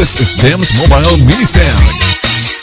This is Dems Mobile Mini Sound.